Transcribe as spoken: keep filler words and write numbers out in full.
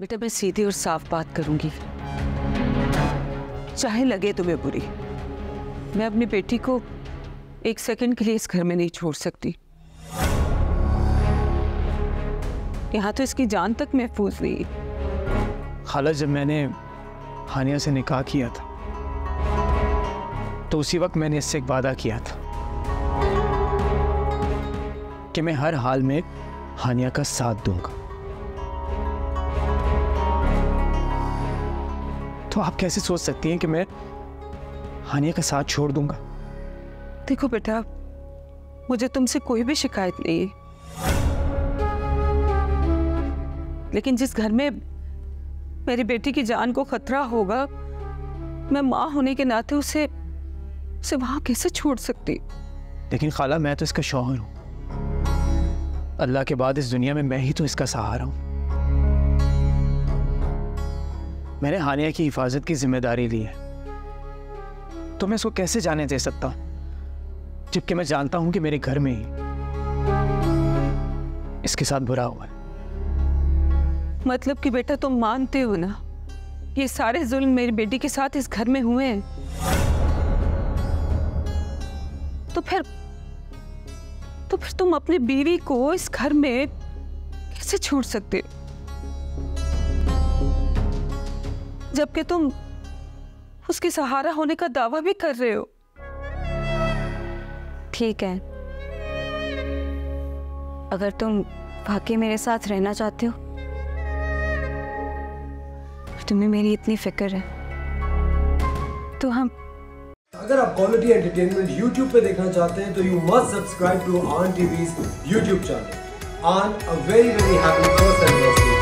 बेटा मैं सीधी और साफ बात करूंगी, चाहे लगे तुम्हें बुरी। मैं अपनी बेटी को एक सेकंड के लिए इस घर में नहीं छोड़ सकती। यहाँ तो इसकी जान तक महफूज नहीं। खाला, जब मैंने हानिया से निकाह किया था तो उसी वक्त मैंने इससे एक वादा किया था कि मैं हर हाल में हानिया का साथ दूंगा। तो आप कैसे सोच सकती हैं कि मैं हानिया का साथ छोड़ दूंगा? देखो बेटा, मुझे तुमसे कोई भी शिकायत नहीं है, लेकिन जिस घर में मेरी बेटी की जान को खतरा होगा, मैं माँ होने के नाते उसे उसे वहाँ कैसे छोड़ सकती? लेकिन खाला, मैं तो इसका शौहर हूँ। अल्लाह के बाद इस दुनिया में मैं ही तो इसका सहारा हूँ। मैंने हानिया की हिफाजत की जिम्मेदारी ली है, तो मैं इसको कैसे जाने दे सकता, जबकि मैं जानता हूँ कि मेरे घर में ही इसके साथ बुरा हुआ है। मतलब कि बेटा तुम मानते हो ना, ये सारे जुल्म मेरी बेटी के साथ इस घर में हुए हैं। तो फिर तो फिर तुम अपनी बीवी को इस घर में कैसे छोड़ सकते हो, जबकि तुम उसके सहारा होने का दावा भी कर रहे हो? ठीक है, अगर तुम वाकई मेरे साथ रहना चाहते हो, तुम्हें मेरी इतनी फिक्र है तो हम। अगर आप कॉमेडी एंटरटेनमेंट YouTube पे देखना चाहते हैं तो you must subscribe to Aan TV's YouTube channel. आन, a very very happy first anniversary.